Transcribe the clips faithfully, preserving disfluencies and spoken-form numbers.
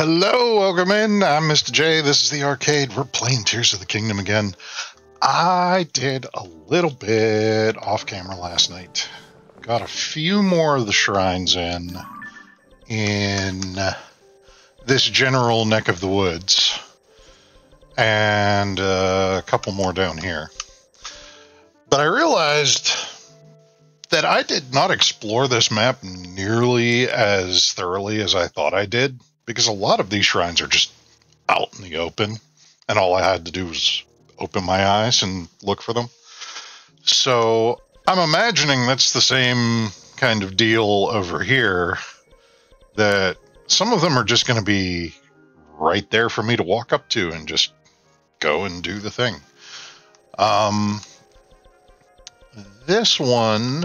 hello, welcome in. I'm Mister J. This is the arcade. We're playing Tears of the Kingdom again. I did a little bit off camera last night. Got a few more of the shrines in, in this general neck of the woods. And uh, a couple more down here. But I realized that I did not explore this map nearly as thoroughly as I thought I did, because a lot of these shrines are just out in the open, and all I had to do was open my eyes and look for them. So I'm imagining that's the same kind of deal over here, that some of them are just going to be right there for me to walk up to and just go and do the thing. Um... This one,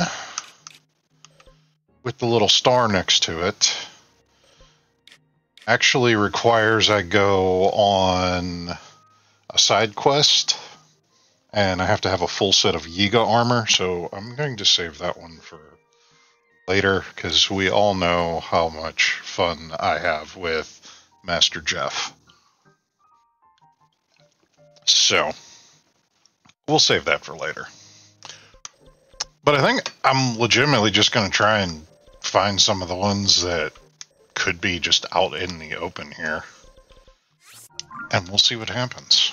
with the little star next to it, actually requires I go on a side quest, and I have to have a full set of Yiga armor, so I'm going to save that one for later, because we all know how much fun I have with Master Jeff. So, we'll save that for later. But I think I'm legitimately just going to try and find some of the ones that could be just out in the open here. And we'll see what happens.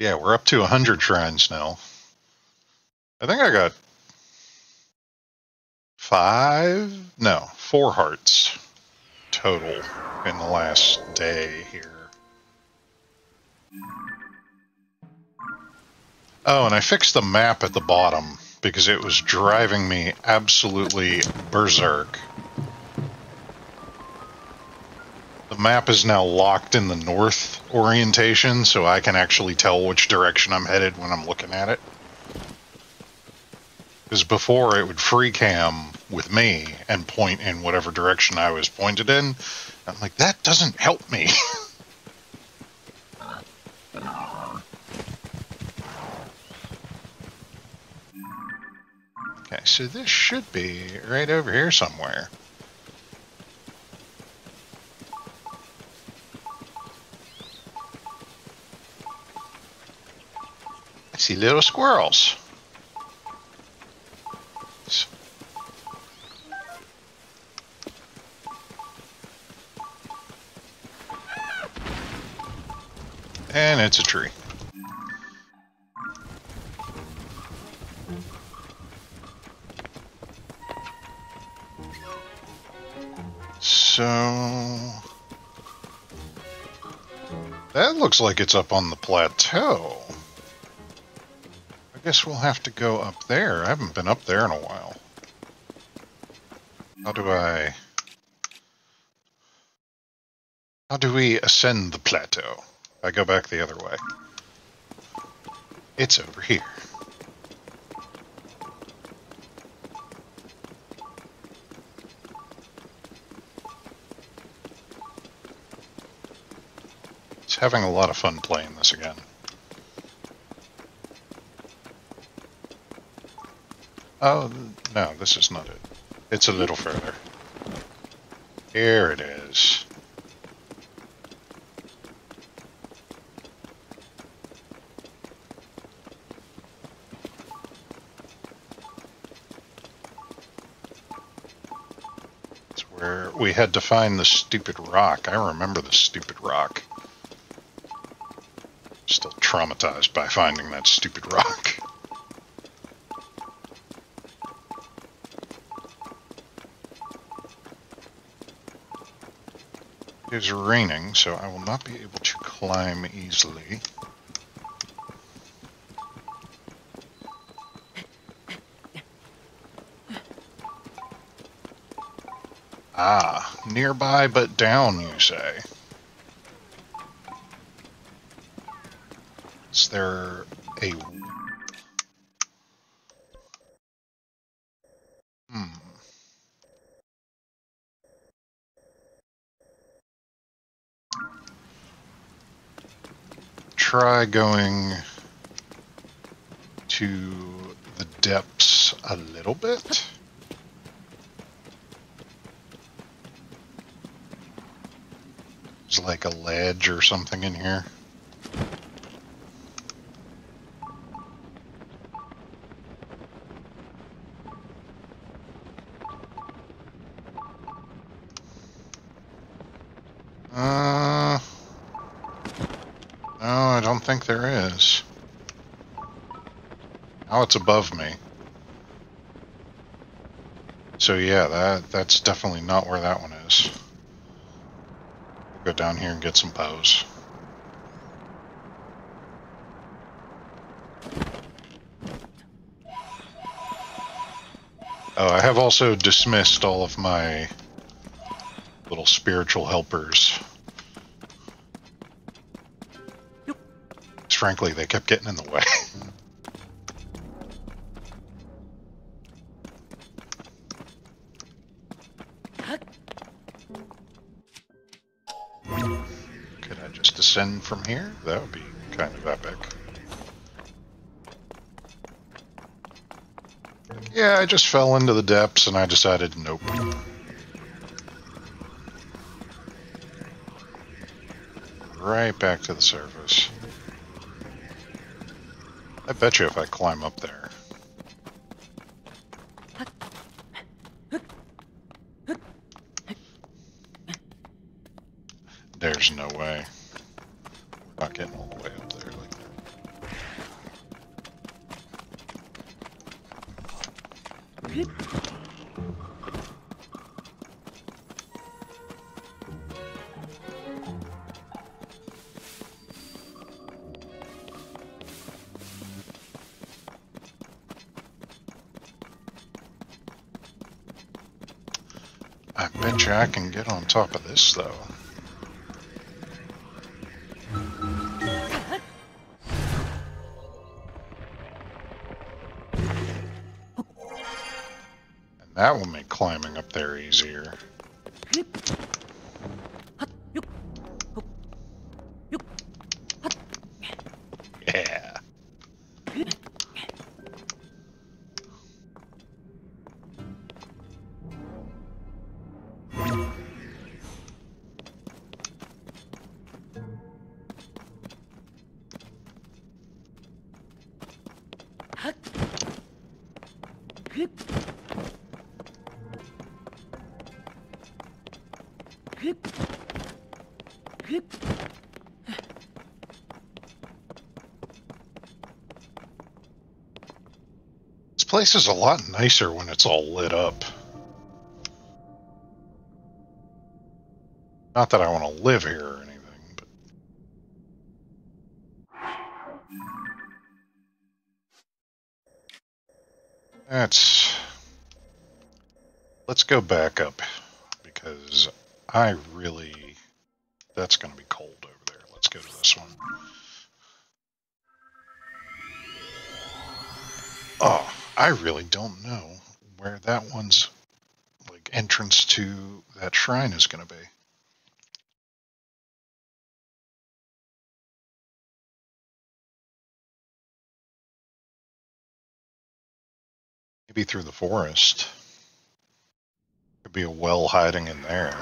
Yeah, we're up to one hundred shrines now. I think I got five, no, four hearts total in the last day here. Oh, and I fixed the map at the bottom because it was driving me absolutely berserk. The map is now locked in the north orientation, so I can actually tell which direction I'm headed when I'm looking at it. Because before it would free cam with me and point in whatever direction I was pointed in. I'm like, that doesn't help me. Okay, so this should be right over here somewhere. I see little squirrels. And it's a tree. So that looks like it's up on the plateau. I guess we'll have to go up there. I haven't been up there in a while. How do I... How do we ascend the plateau? I go back the other way. It's over here. It's having a lot of fun playing this again. Oh, no, this is not it. It's a little further. Here it is. We had to find the stupid rock. I remember the stupid rock. Still traumatized by finding that stupid rock. It is raining, so I will not be able to climb easily. Ah, nearby but down, you say? Is there a... Hmm. Try going to the depths a little bit. There's like a ledge or something in here. There is. Now it's above me. So yeah, that that's definitely not where that one is. Go down here and get some bows. Oh, I have also dismissed all of my little spiritual helpers. Frankly, they kept getting in the way. Could I just descend from here? That would be kind of epic. Yeah, I just fell into the depths and I decided nope. Right back to the surface. I bet you if I climb up there. There's no way. We're not getting all the way up there like that. I can get on top of this, though. And that will make climbing up there easier. Yeah. This place is a lot nicer when it's all lit up. Not that I want to live here or anything, but... That's... Let's go back up, because I really... That's going to be cold over there. Let's go to this one. Oh. I really don't know where that one's like entrance to that shrine is going to be. Maybe through the forest. Could be a well hiding in there.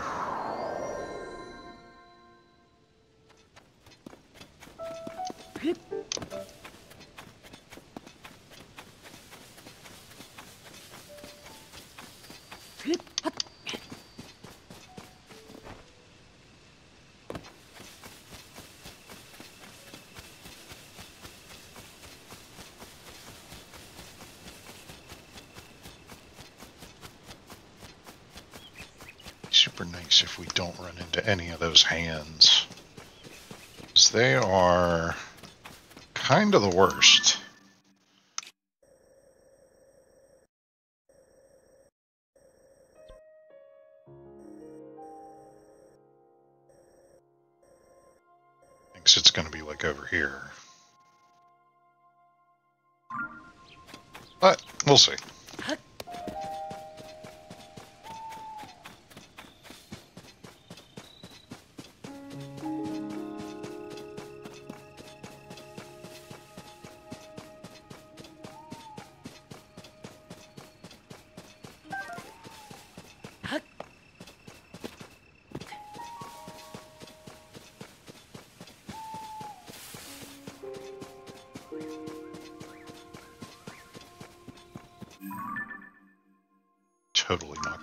Super nice if we don't run into any of those hands, because they are kind of the worst. Thinks it's going to be like over here, but we'll see.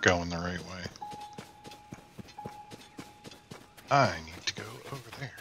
going the right way. I need to go over there.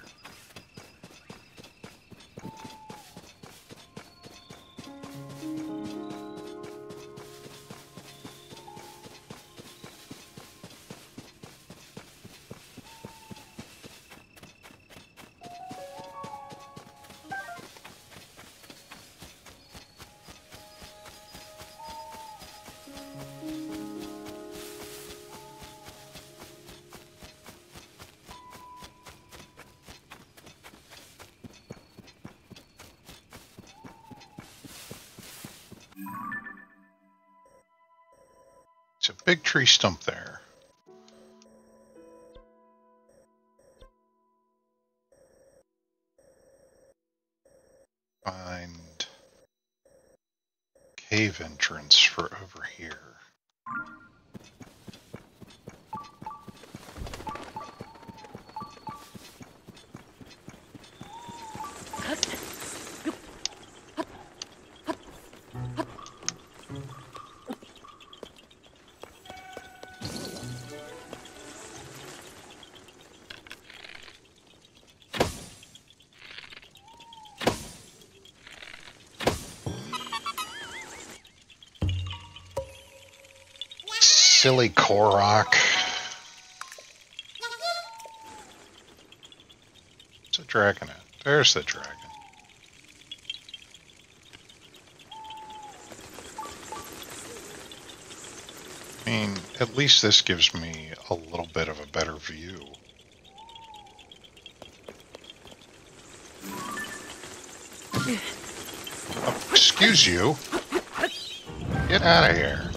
Big tree stump there. Find cave entrance for over here. Silly Korok. It's a dragon. There's the dragon. I mean, at least this gives me a little bit of a better view. Oh, excuse you. Get out of here.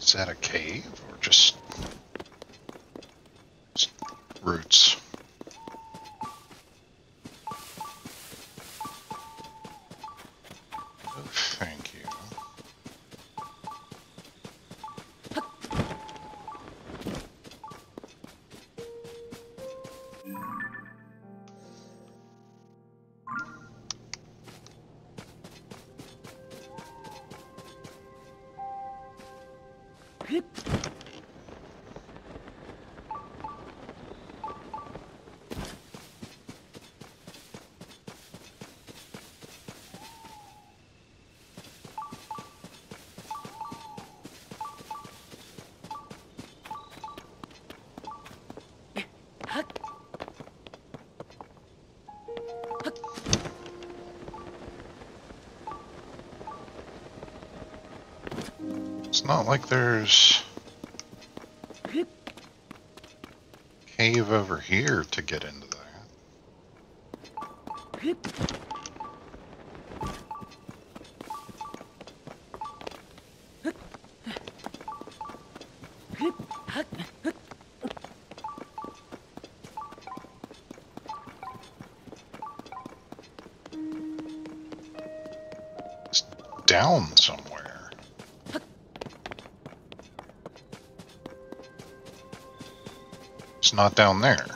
Is that a cave or just, just roots? Oh, thank you. It's not like there's a cave over here to get into that. It's down somewhere. It's not down there.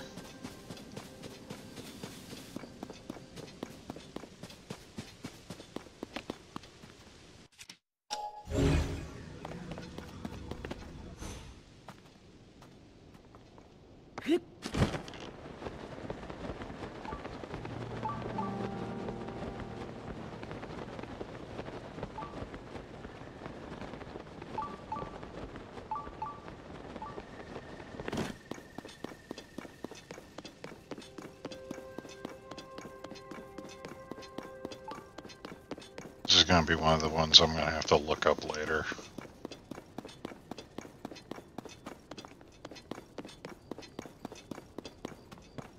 This is going to be one of the ones I'm going to have to look up later.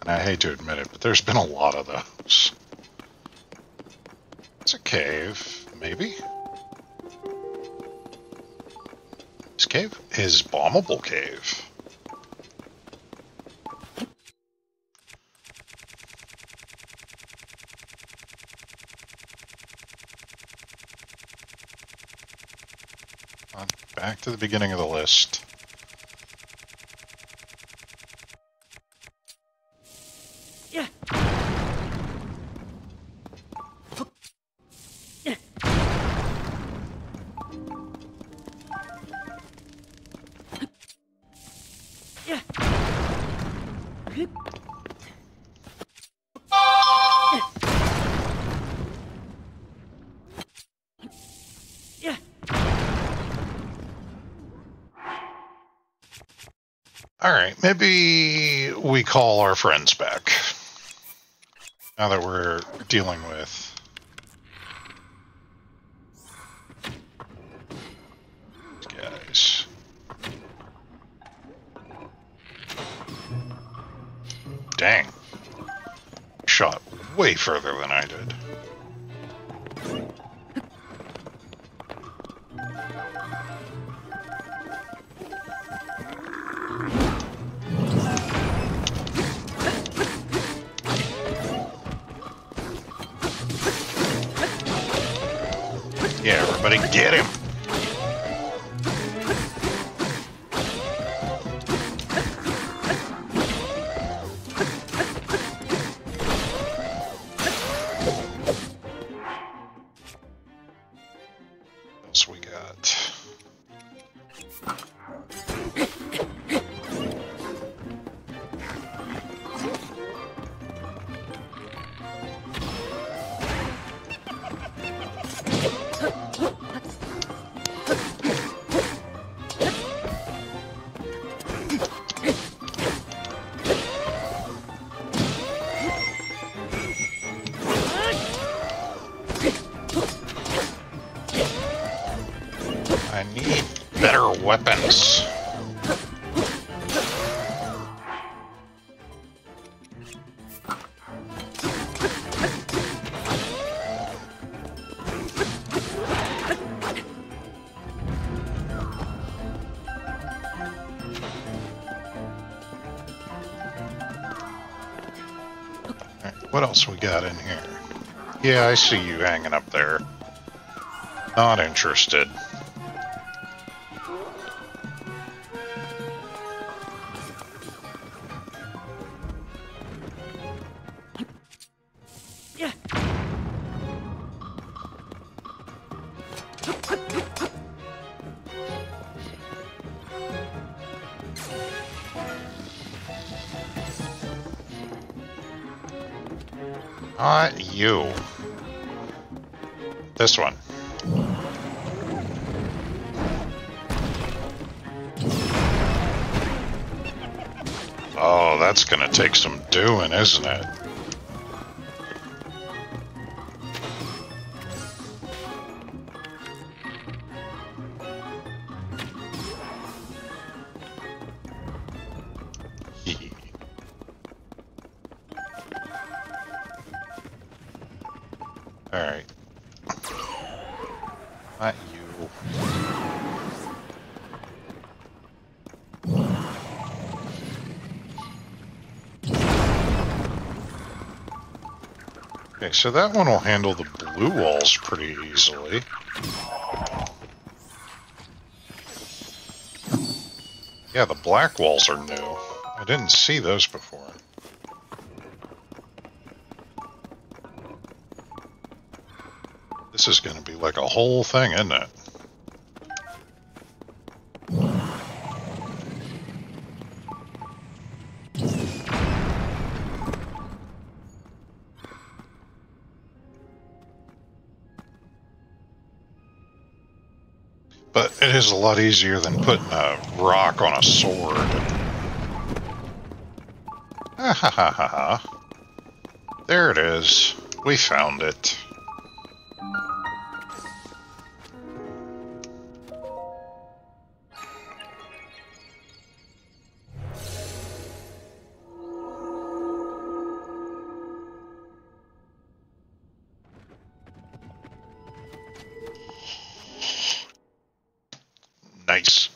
And I hate to admit it, but there's been a lot of those. It's a cave, maybe? This cave is Bombable Cave. to the beginning of the list. Yeah. Yeah. Yeah. Alright, maybe we call our friends back. Now that we're dealing with these guys. Dang. Shot way further than I did. Get him! What else we got? Weapons. What else we got in here? Yeah, I see you hanging up there. Not interested. Not you. This one. Oh, that's gonna take some doing, isn't it? Alright. Not you. Okay, so that one will handle the blue walls pretty easily. Yeah, the black walls are new. I didn't see those before. This is going to be like a whole thing, isn't it? But it is a lot easier than putting a rock on a sword. Ha ha ha ha ha. There it is. We found it. Nice.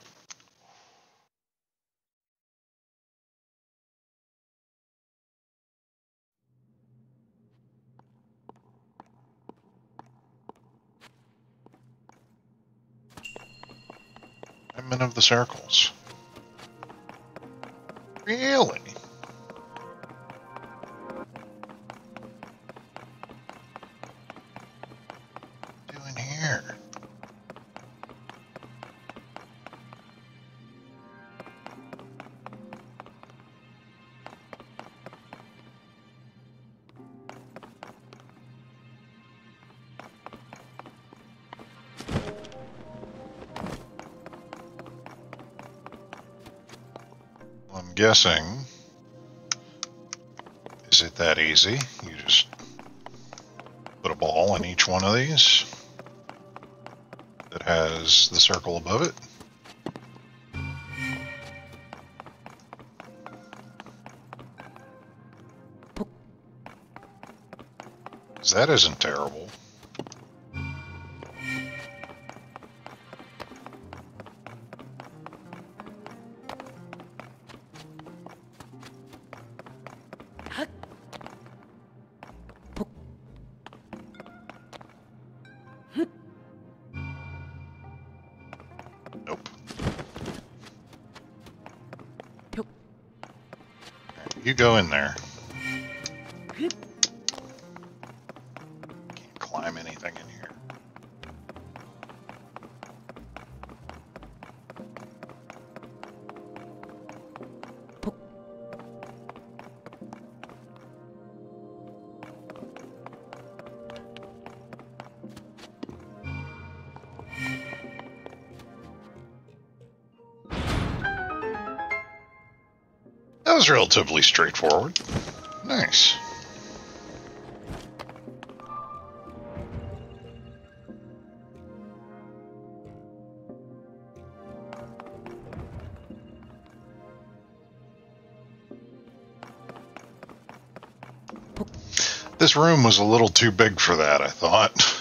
seven of the circles. Really? Guessing, is it that easy? You just put a ball in each one of these that has the circle above it. That isn't terrible. You go in there. Can't climb anything in here. Relatively straightforward. Nice. This room was a little too big for that, I thought.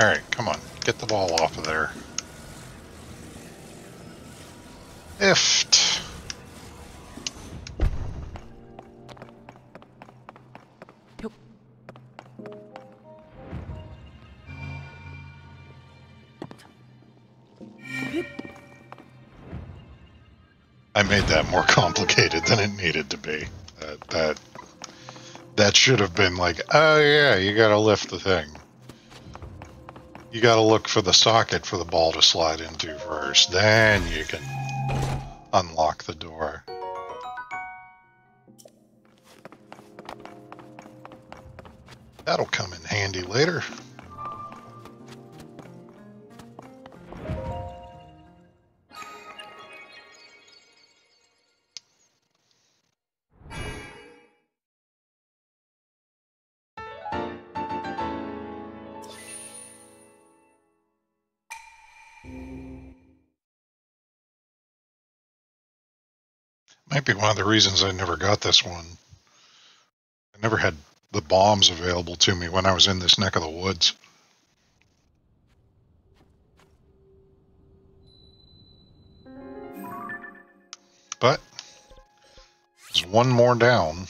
Alright, come on. Get the ball off of there. Ift. Nope. I made that more complicated than it needed to be. That, that, that should have been like, oh yeah, you gotta lift the thing. You gotta look for the socket for the ball to slide into first, then you can unlock the door. That'll come in handy later. Might be one of the reasons I never got this one. I never had the bombs available to me when I was in this neck of the woods. But there's one more down.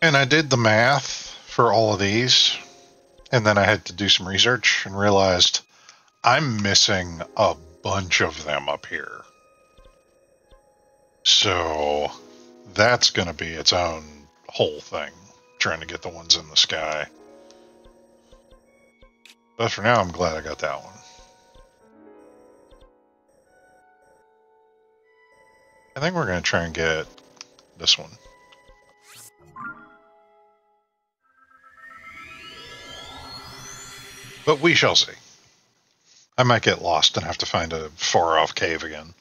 And I did the math for all of these. And then I had to do some research and realized I'm missing a bunch of them up here. So that's going to be its own whole thing, trying to get the ones in the sky. But for now, I'm glad I got that one. I think we're going to try and get this one. But we shall see. I might get lost and have to find a far-off cave again.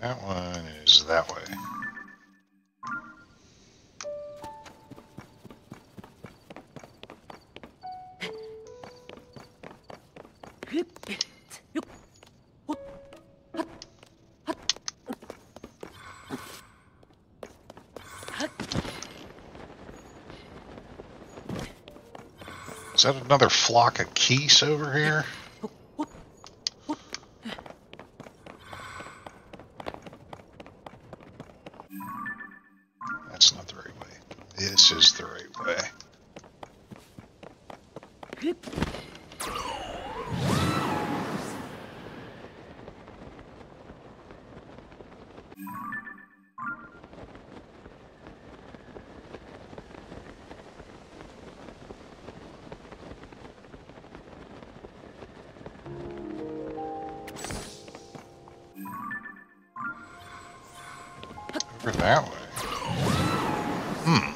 That one is that way. Is that another flock of Keese over here? That way. Hmm.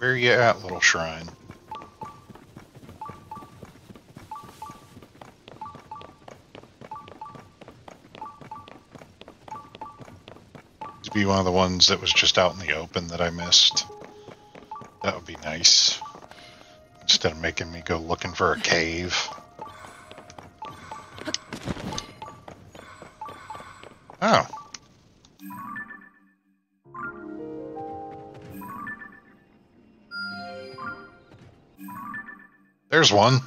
Where you at, little shrine? Be one of the ones that was just out in the open that I missed. That would be nice. Instead of making me go looking for a cave. Oh. There's one.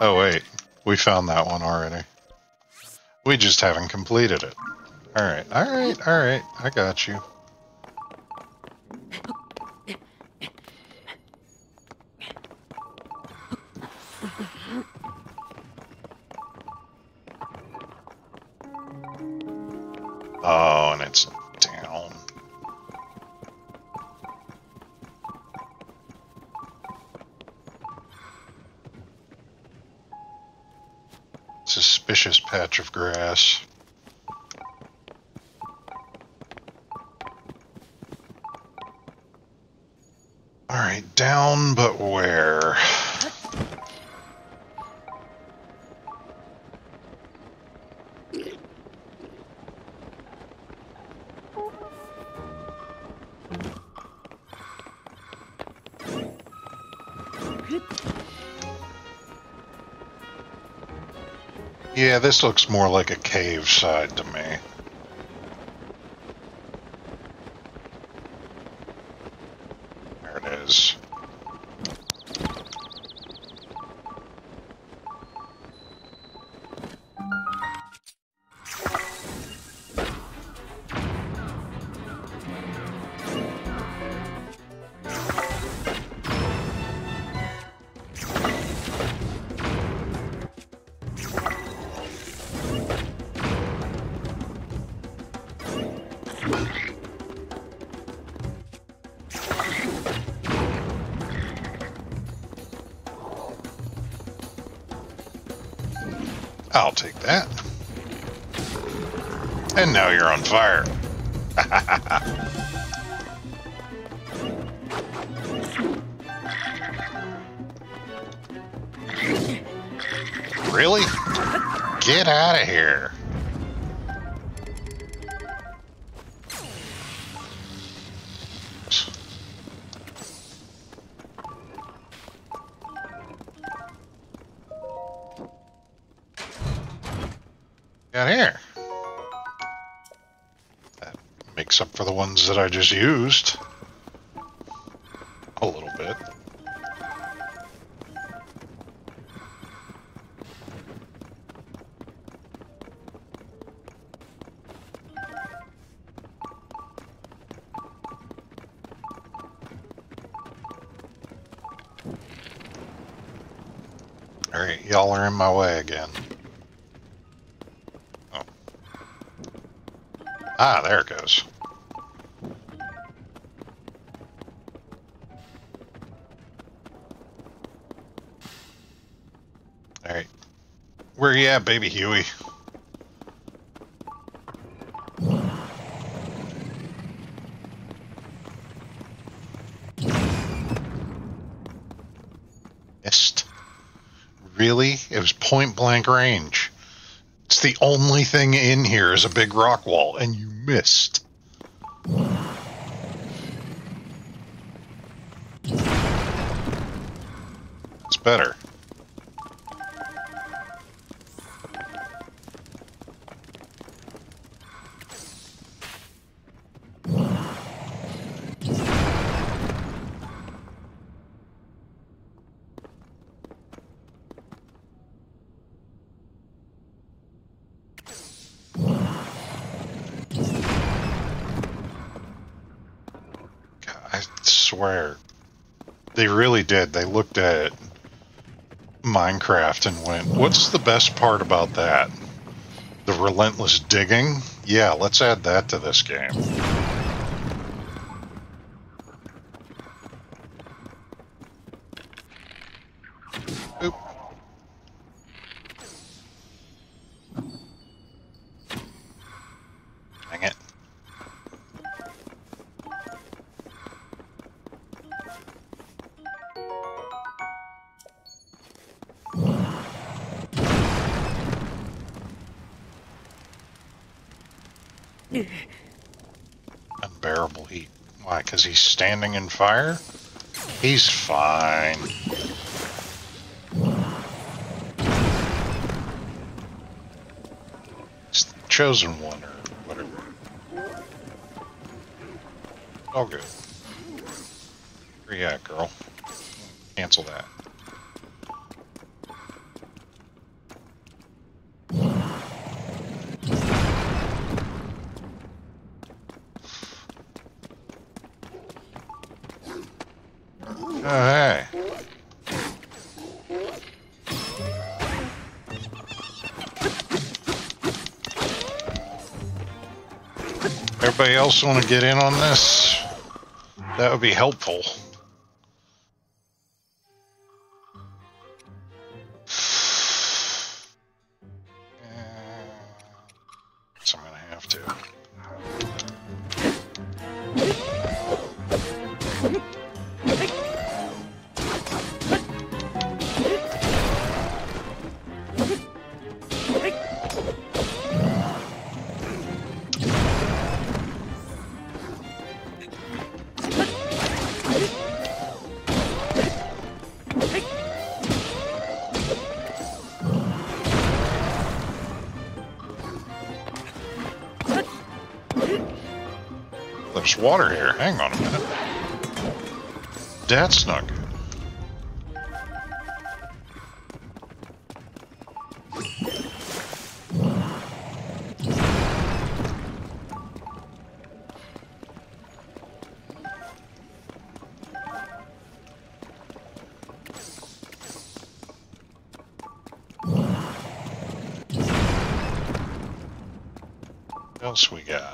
Oh wait, we found that one already. We just haven't completed it. Alright, alright, alright, I got you. Oh, and it's down. Suspicious patch of grass. Down, but where? Yeah, this looks more like a cave side to me. I'll take that. And now you're on fire. Really? Get out of here. Down here. That makes up for the ones that I just used. A little bit. Alright, y'all are in my way again. Oh. Ah, there it goes. Alright. Where you at, baby Huey? Really? It was point blank range. It's the only thing in here is a big rock wall, and you missed. It's better. Swear they really did. They looked at Minecraft and went, what's the best part about that? The relentless digging? Yeah, let's add that to this game. Oop. Dang it. Unbearable heat. Why? Because he's standing in fire? He's fine. It's the chosen one or whatever. All good. Where you at, girl? Cancel that. Oh, hey. Everybody else want to get in on this? That would be helpful. There's water here. Hang on a minute. That's not good. What else we got?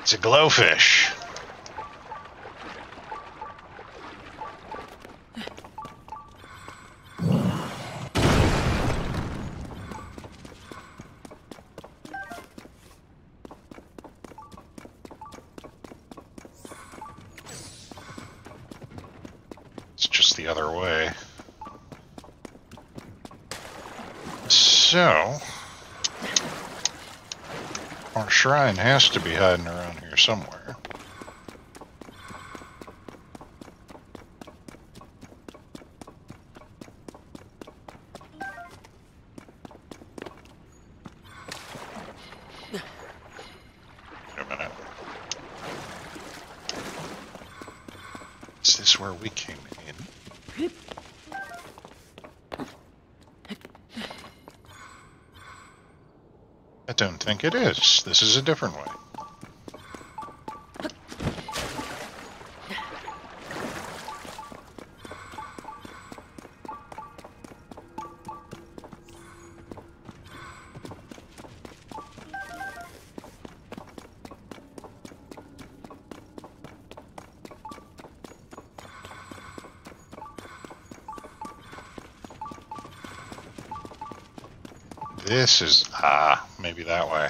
It's a glowfish. It's just the other way. So, our shrine has to be hiding around here somewhere. that's where we came in. I don't think it is. This is a different way. This is, ah, maybe that way.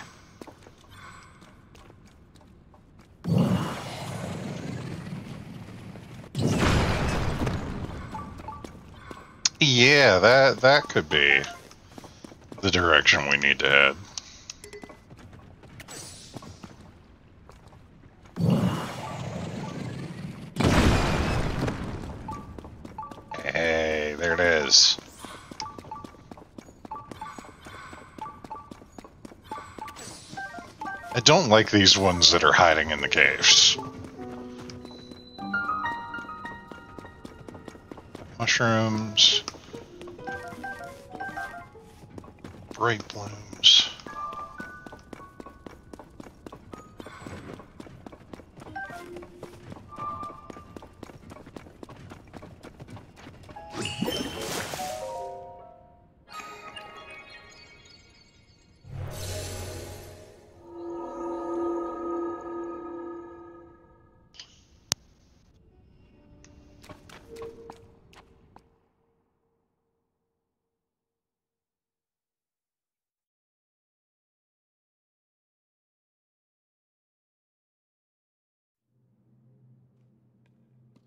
Yeah, that, that could be the direction we need to head. Hey, there it is. I don't like these ones that are hiding in the caves. Mushrooms. Bright blooms.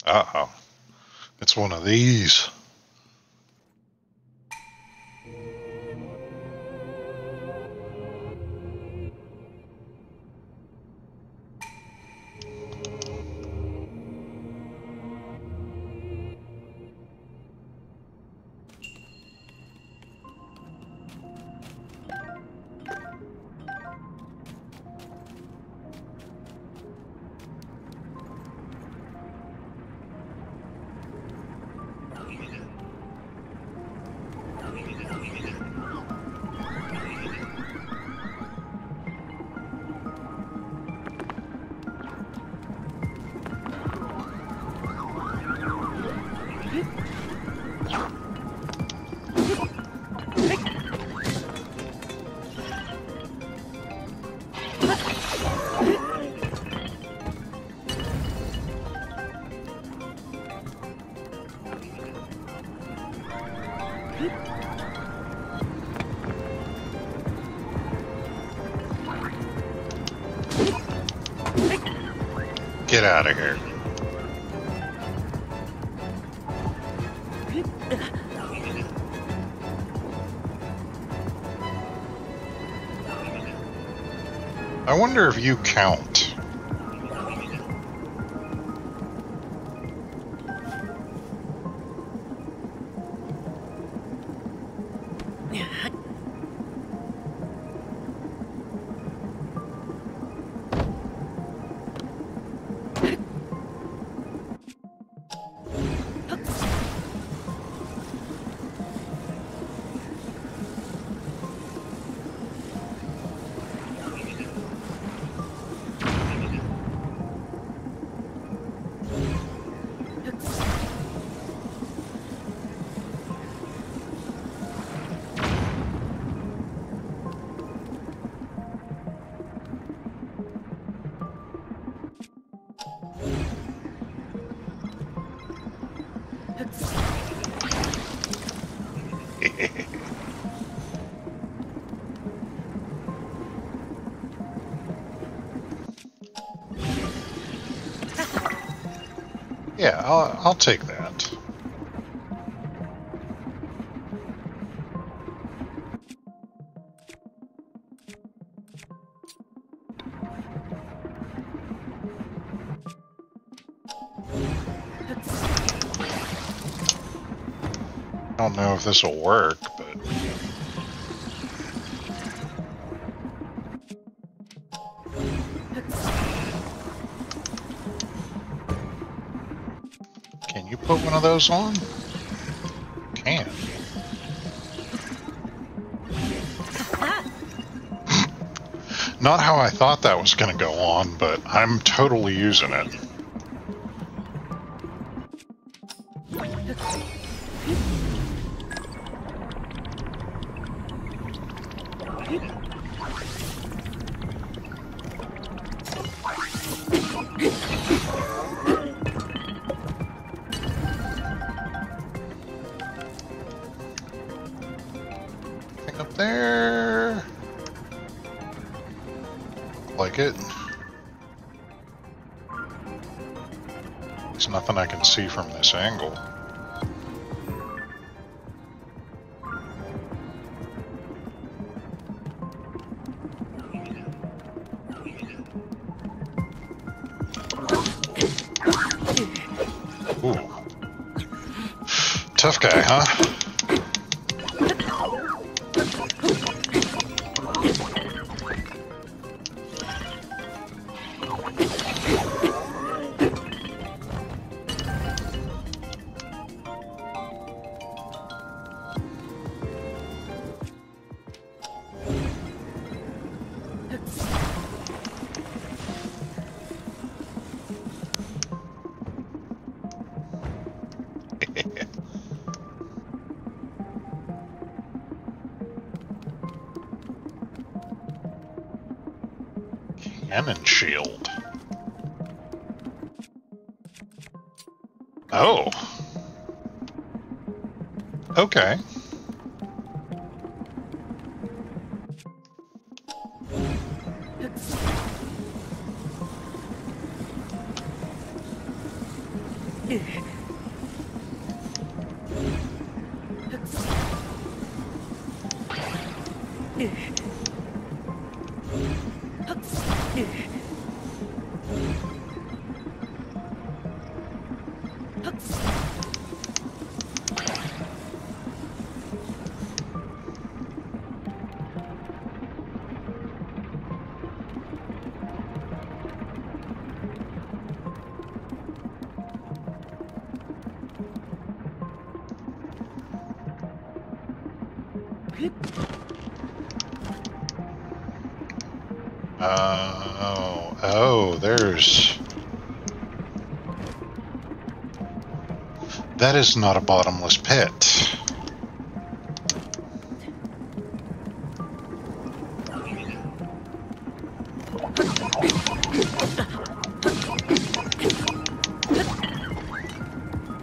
Uh-oh. It's one of these. Get out of here. I wonder if you count. Yeah, I'll, I'll take that. I don't know if this will work, but... of those on? Can. Not how I thought that was going to go on, but I'm totally using it. See from this angle. Ooh. Tough guy, huh? Cannon shield. Oh. Okay. That is not a bottomless pit.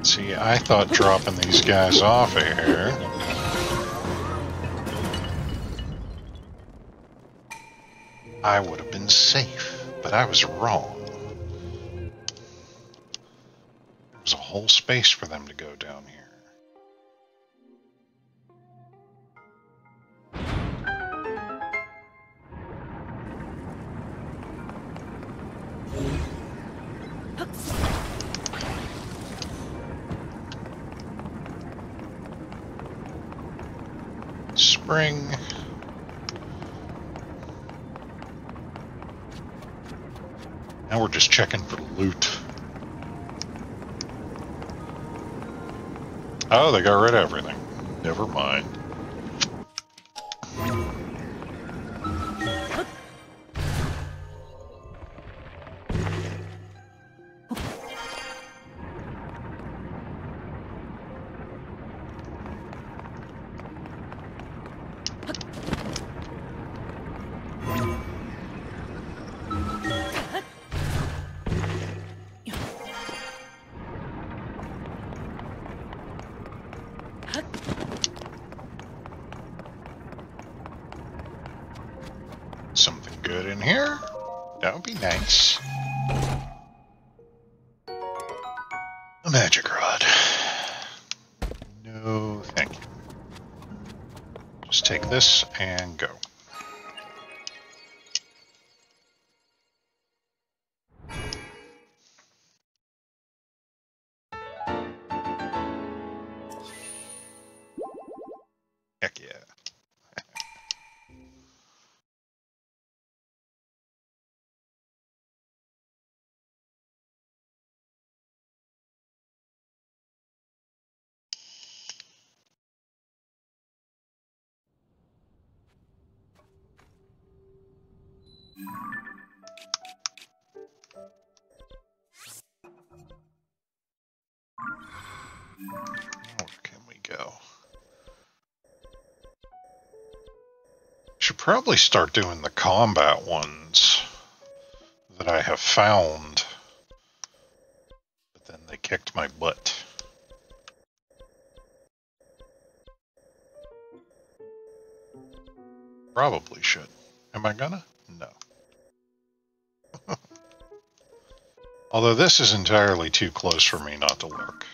See, I thought dropping these guys off here. I would have been safe, but I was wrong. Whole space for them to go down here. Spring. Now we're just checking for loot. Oh, they got rid of everything. Never mind. Where can we go? Should probably start doing the combat ones that I have found, but then they kicked my butt. Probably should. Am I gonna? No. Although this is entirely too close for me not to look.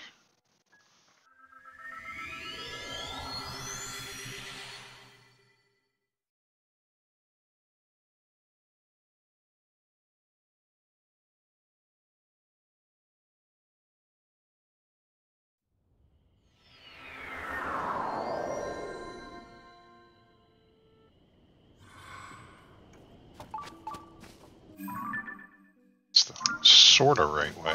Sort of right way.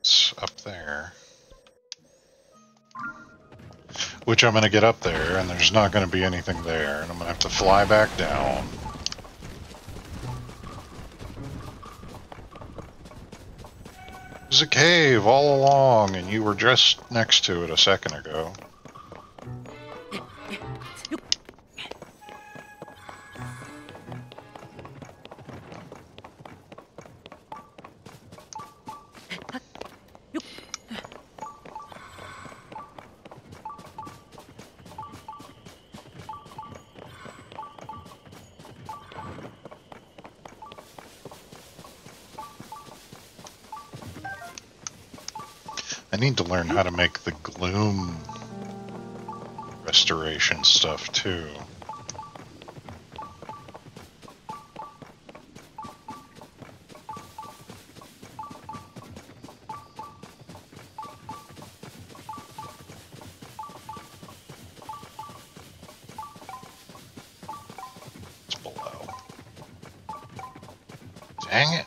It's up there. Which I'm going to get up there, and there's not going to be anything there, and I'm going to have to fly back down. It was a cave all along, and you were just next to it a second ago. Need to learn how to make the gloom restoration stuff too. It's below. Dang it.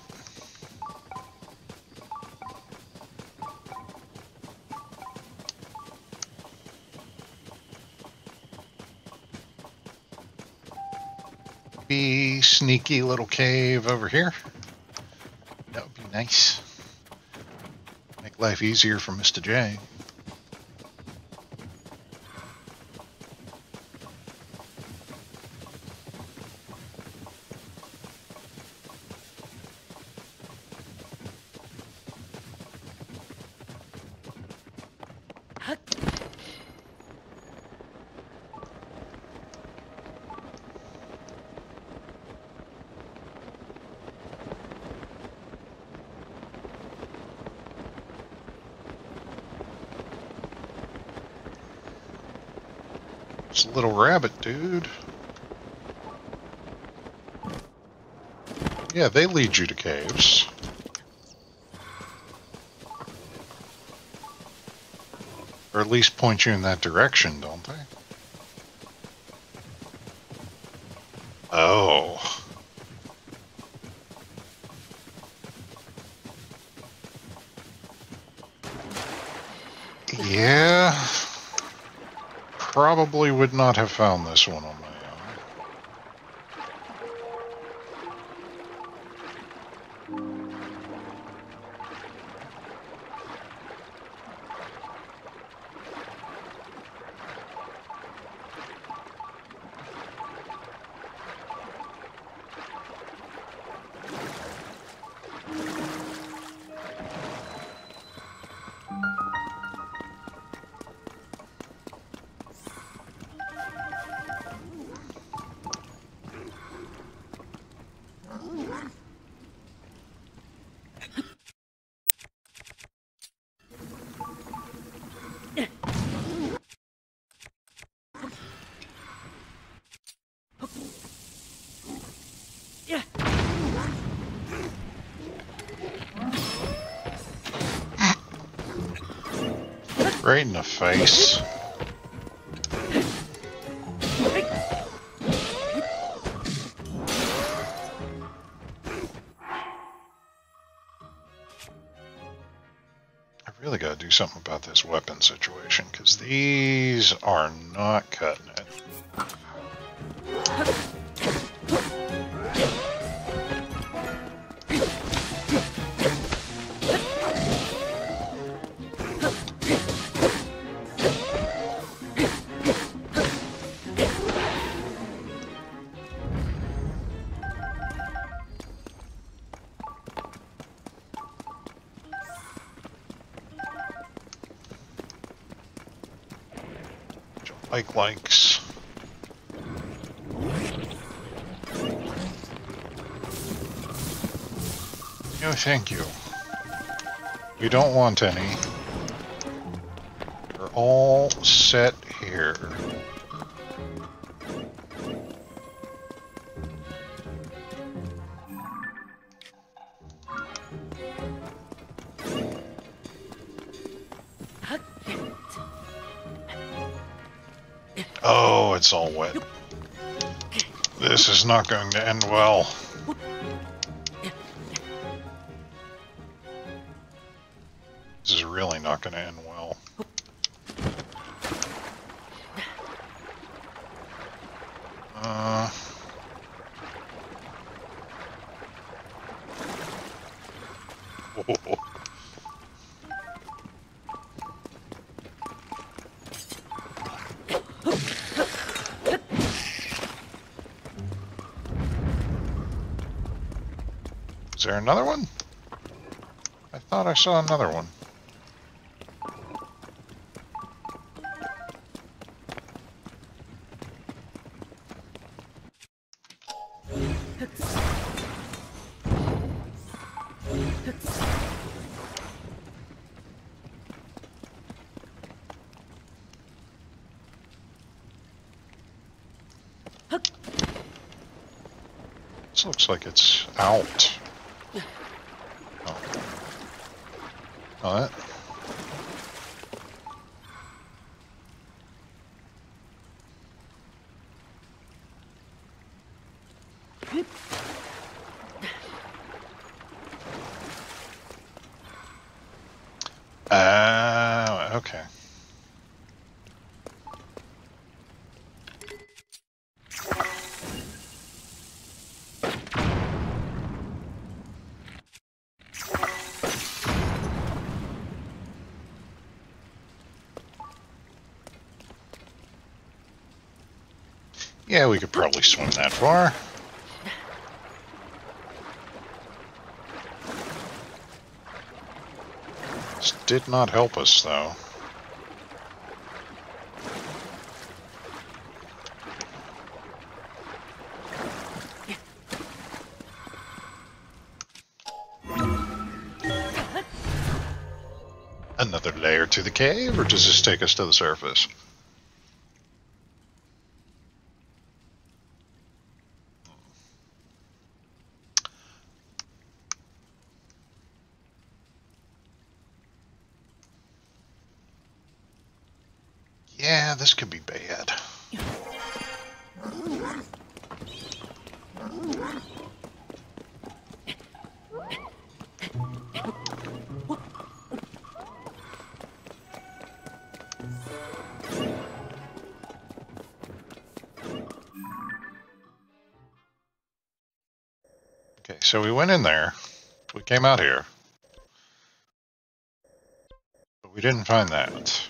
Sneaky little cave over here. That would be nice. Make life easier for Mister J. Little rabbit, dude. Yeah, they lead you to caves. Or at least point you in that direction, don't they? Oh. Yeah. Probably would not have found this one on my own. Right in the face. I really got to do something about this weapon situation, because these are not cutting it. Like likes. No, thank you. We don't want any. We're all set here. Oh, it's all wet. This is not going to end well. This is really not going to end well. Uh... Whoa. Is there another one? I thought I saw another one. This looks like it's out. Alright. Ah, uh, okay. Yeah, we could probably swim that far. This did not help us, though. Another layer to the cave, or does this take us to the surface? Yeah, this could be bad. Okay, so we went in there. We came out here. But we didn't find that.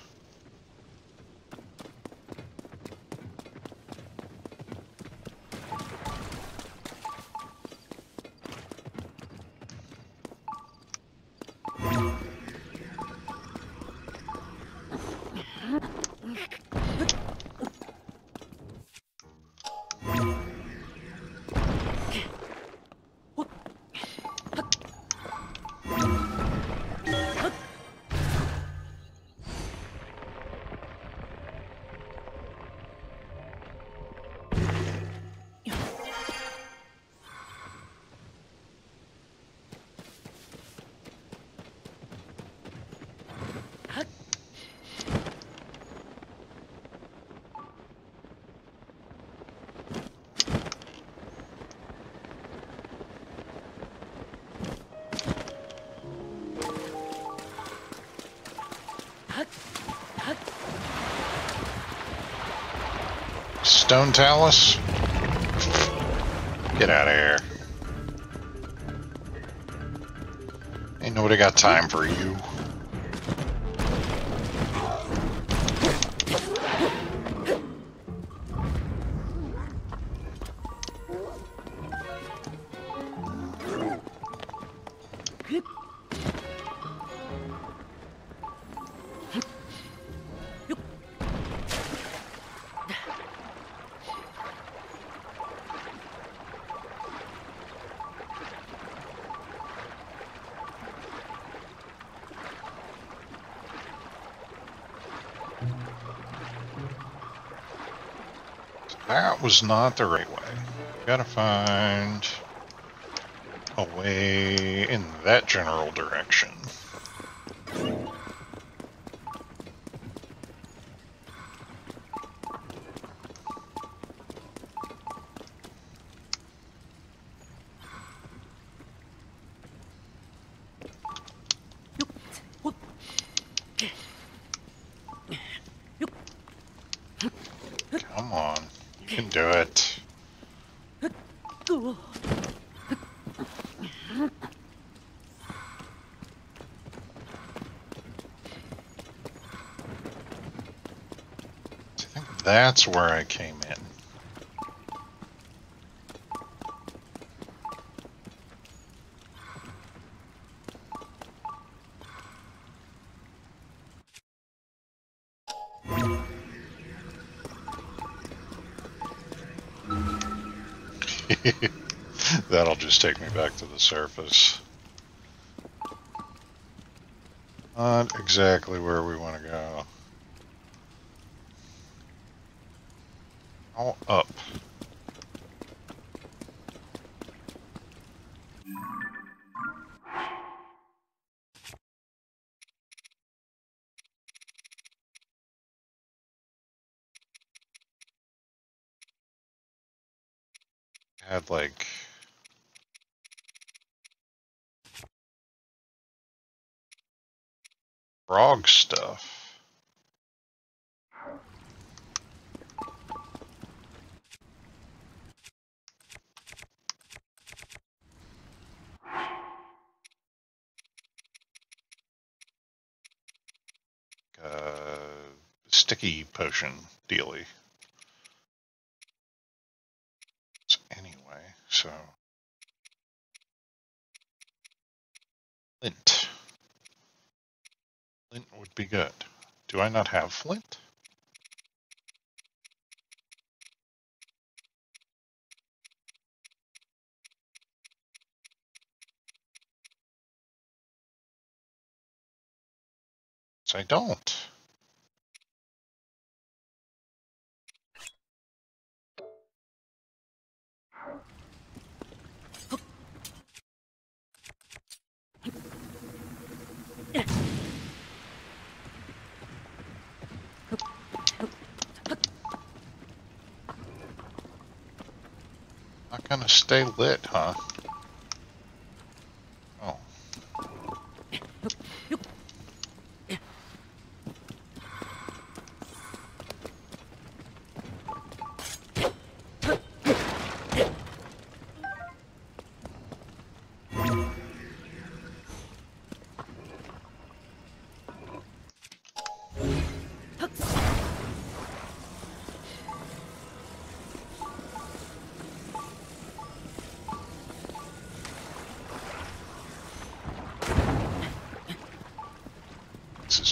Stone talus? Get out of here. Ain't nobody got time for you. That was not the right way. Gotta find a way in that general direction. That's where I came in. That'll just take me back to the surface. Not exactly where we want to go. All up. Had like frog stuff. Uh, sticky potion dealy. So anyway, so flint. Flint would be good. Do I not have flint? I don't. Not gonna stay lit, huh? Oh.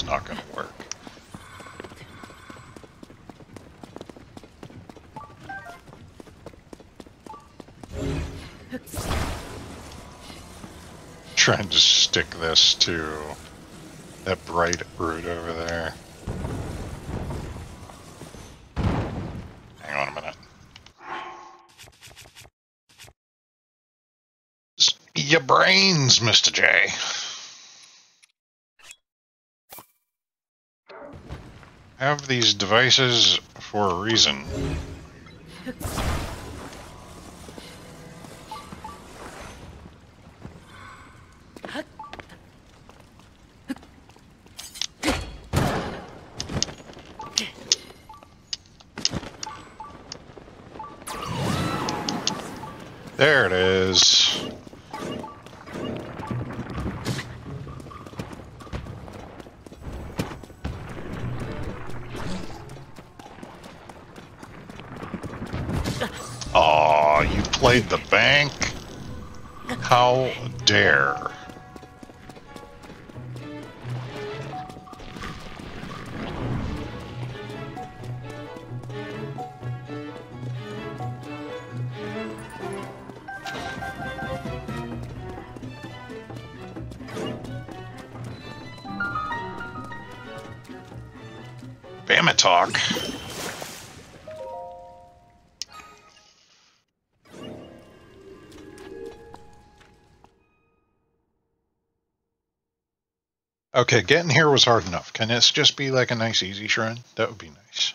Not gonna work. Trying to stick this to that bright root over there. Hang on a minute. It's your brains, Mister J. I have these devices for a reason. There it is. Aw, you played the bank? How dare. Damn it, talk. Okay, getting here was hard enough. Can this just be like a nice easy shrine? That would be nice.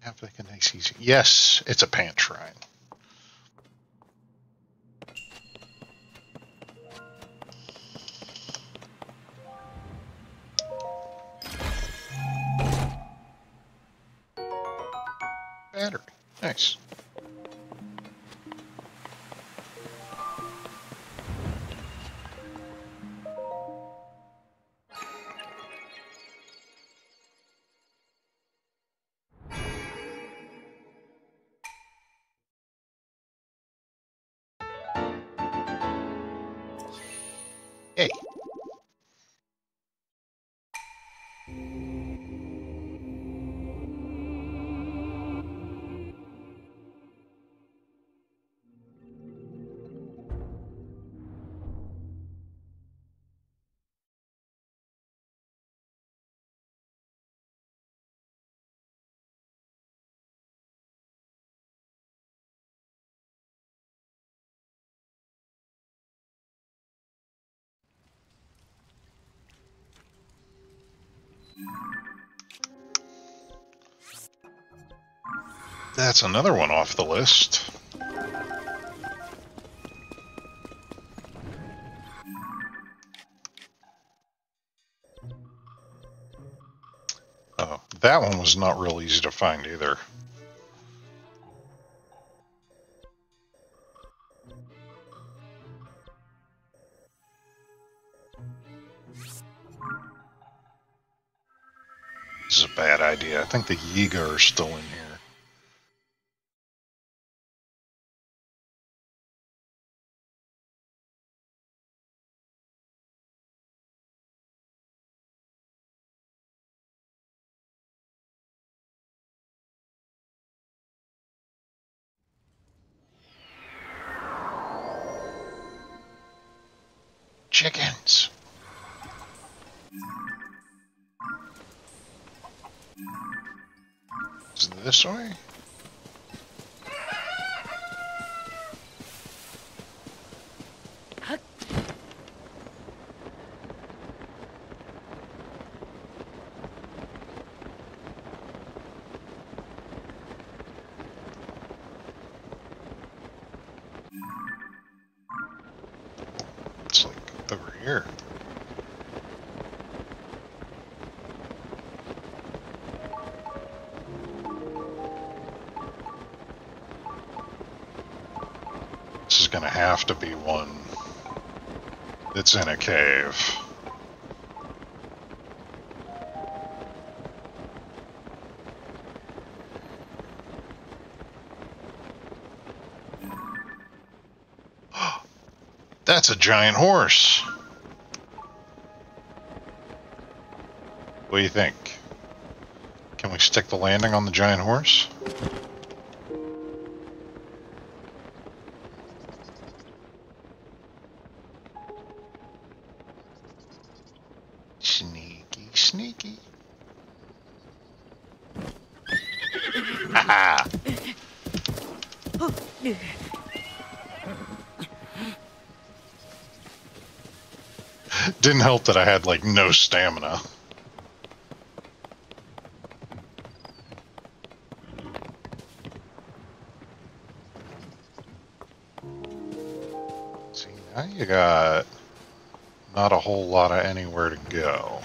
Have like a nice easy. Yes, it's a pant shrine. Battery. Nice. That's another one off the list. Oh, that one was not real easy to find either. This is a bad idea. I think the Yiga are still in here. Chickens. Is it this way? Gonna have to be one that's in a cave. That's a giant horse. What do you think? Can we stick the landing on the giant horse? Didn't help that I had, like, no stamina. See, now you got not a whole lot of anywhere to go.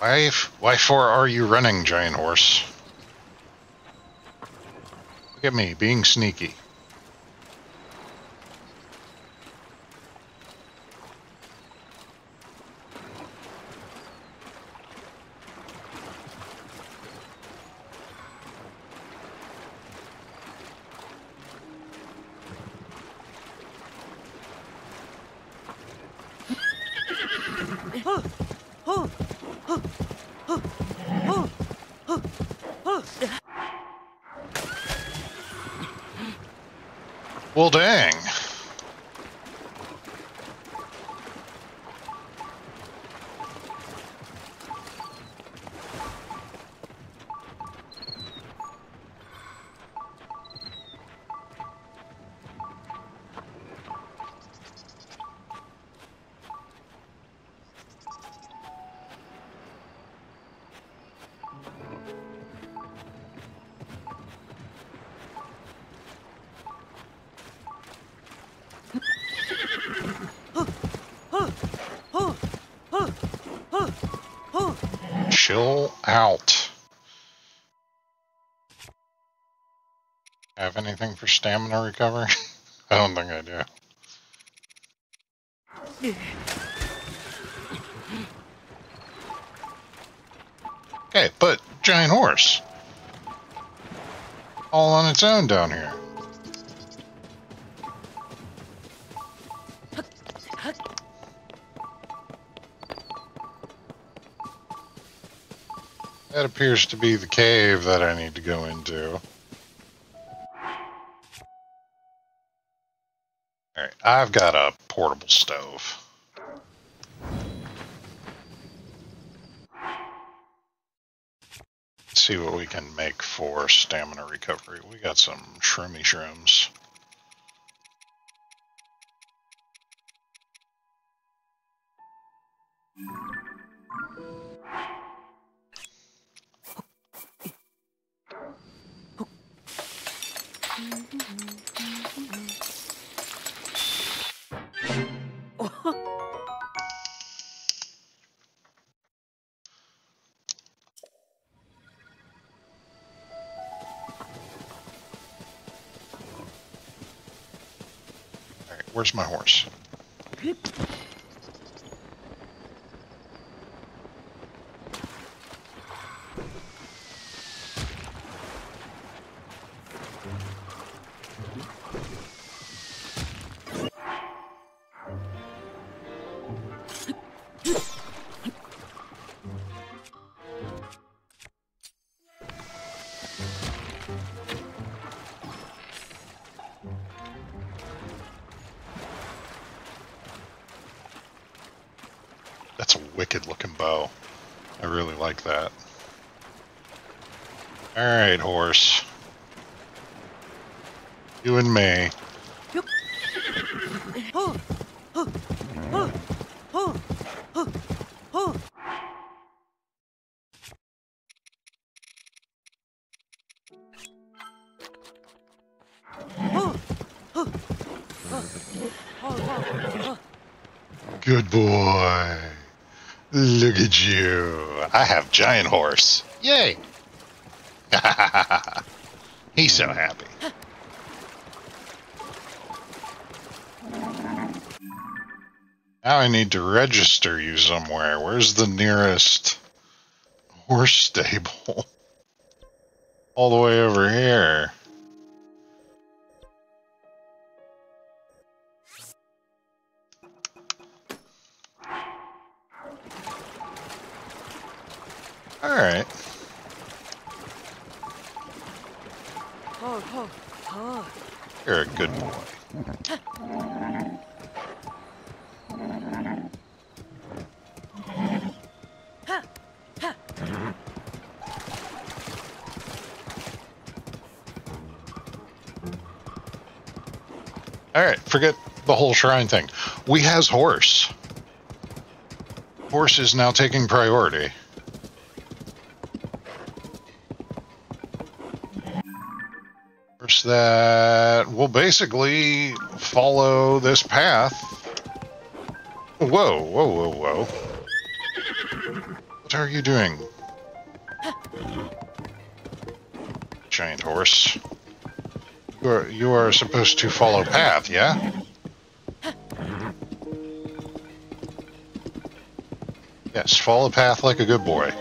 Why, why for are you running, giant horse? Look at me, being sneaky. Well, dang. Chill out. Have anything for stamina recovery? I don't think I do. Okay, but giant horse. All on its own down here. That appears to be the cave that I need to go into. Alright, I've got a portable stove. Let's see what we can make for stamina recovery. We got some shroomy shrooms. Where's my horse? That's a wicked looking bow. I really like that. Alright, horse. You and me. Good boy. Look at you. I have giant horse. Yay. He's so happy. Now I need to register you somewhere. Where's the nearest horse stable? All the way over here. All right. You're a good boy. All right, forget the whole shrine thing. We has horse. Horse is now taking priority. That will basically follow this path. Whoa, whoa, whoa, whoa. What are you doing? Giant horse. You are, you are supposed to follow path, yeah? Yes, follow path like a good boy.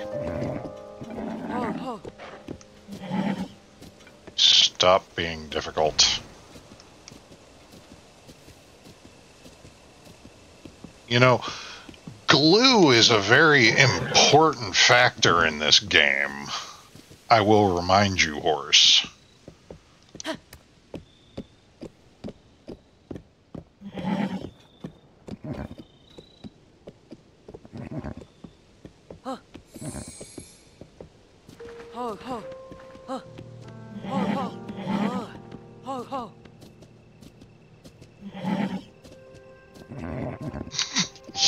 Stop being difficult. You know, glue is a very important factor in this game. I will remind you, horse.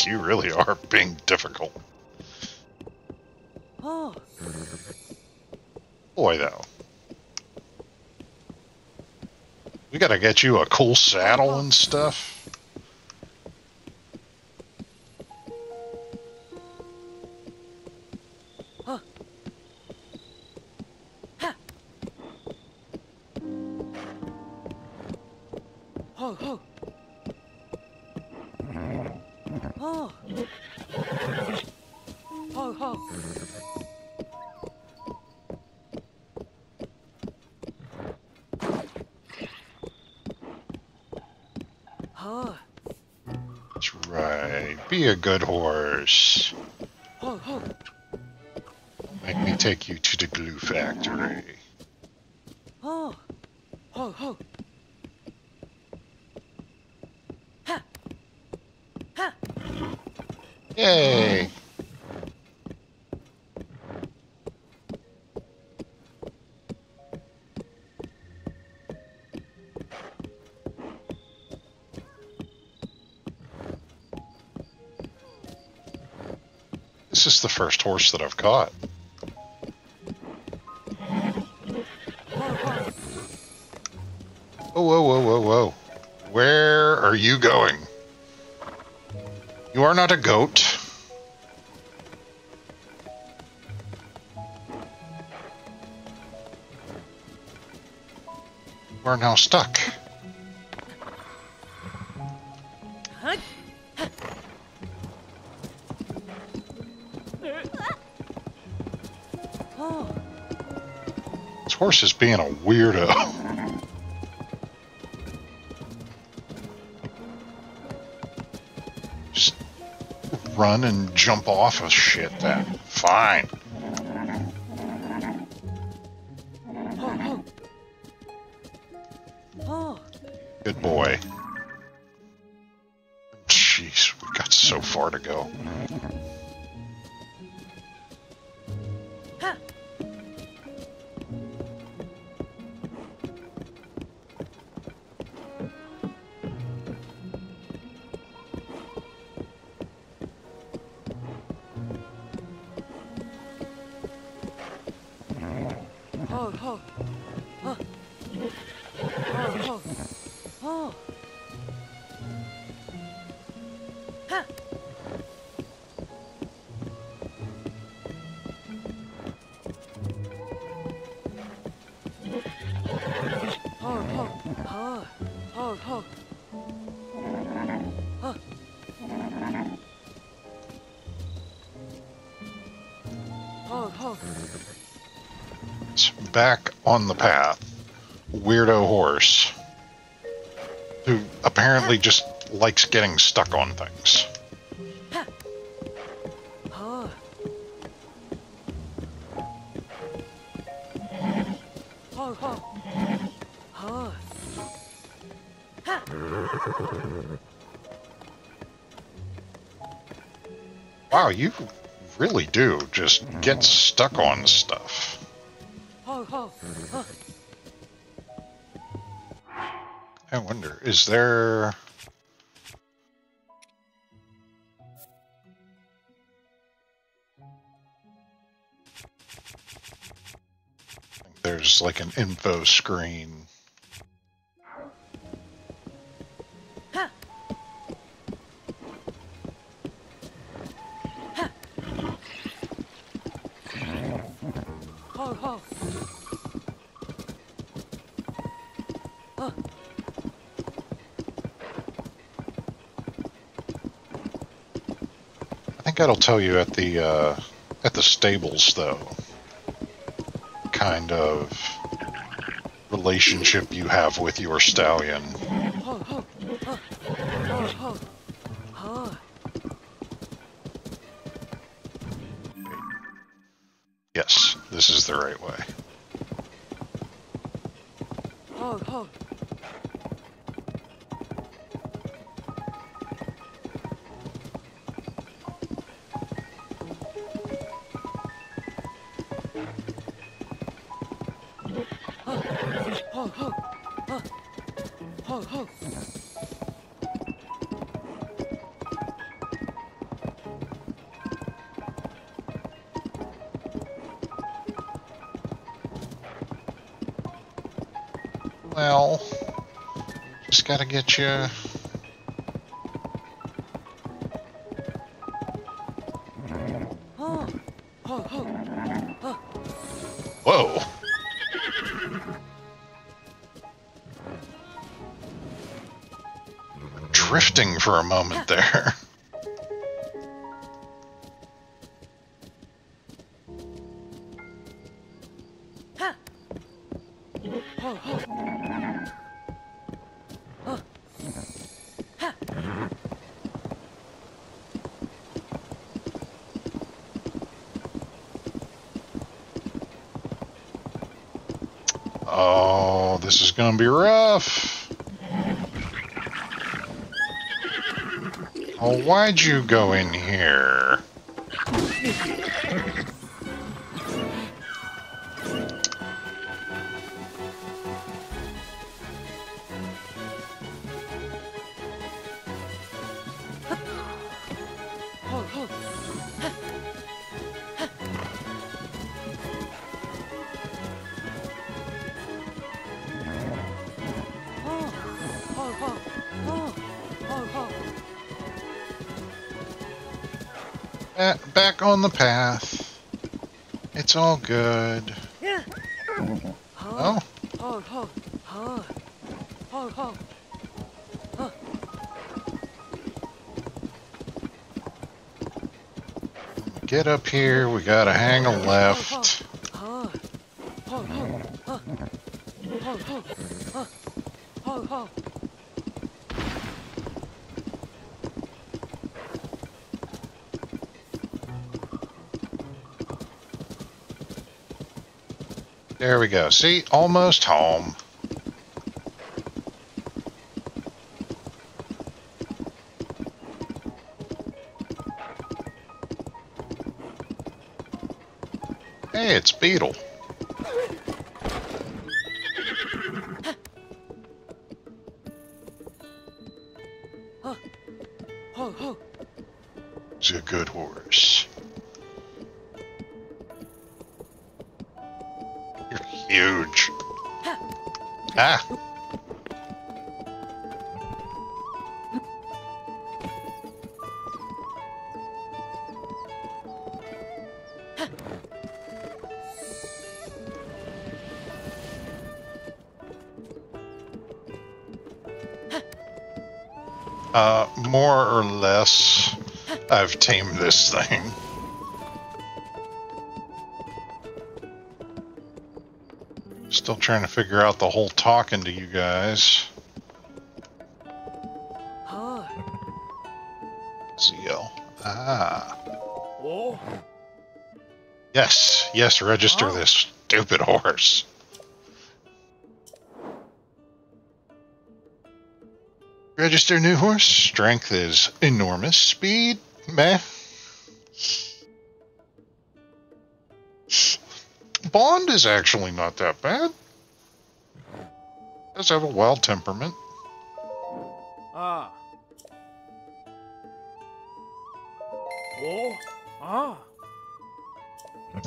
You really are being difficult. Oh. Boy, though. We gotta get you a cool saddle and stuff. Oh. Ha. Ho, ho. Oh. Ho, ho. Oh. That's right. Be a good horse. Ho, ho. Make me take you to the glue factory. Oh. Ho, ho. Yay! This is the first horse that I've caught. Oh, whoa, whoa, whoa, whoa. Where are you going? You are not a goat. We're now stuck. This horse is being a weirdo. Just run and jump off of shit then. Fine. Good boy. Jeez, we got so far to go. Huh. Oh, oh. Oh. Oh, oh. Oh. Huh. Oh, oh. Oh, oh. Oh. Oh, oh. It's back on the path. Weirdo horse. Who apparently just likes getting stuck on things. Oh. Oh, oh. Oh. Wow, you really do just get stuck on stuff. Oh, oh. Oh. I wonder, is there... I think there's like an info screen. Huh. Huh. Oh. Oh. I think that'll tell you at the uh, at the stables, though, kind of relationship you have with your stallion. Oh, oh, oh, oh, oh. Yes, this is the right way. Oh, oh. Well, just gotta get you. Whoa! Drifting for a moment there. Oh, this is gonna be rough. Oh, why'd you go in here? Back on the path. It's all good. Yeah. Oh. Oh, oh, oh. Oh, oh. Oh. Get up here. We gotta hang a left. Oh, oh, oh. Oh, oh, oh. Oh, oh. There we go. See? Almost home. Hey, it's Beetle. He's a good horse. Huge. Ah. Uh, more or less, I've tamed this thing. Still trying to figure out the whole talking to you guys. Huh. Zeal. Ah. Whoa. Yes, yes, register huh? This stupid horse. Register new horse. Strength is enormous. Speed, meh. Bond is actually not that bad. Does have a wild temperament. Ah. Oh. Ah.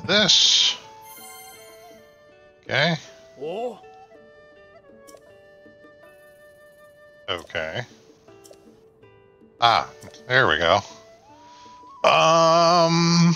This. Okay. Oh. Okay. Ah, there we go. Um.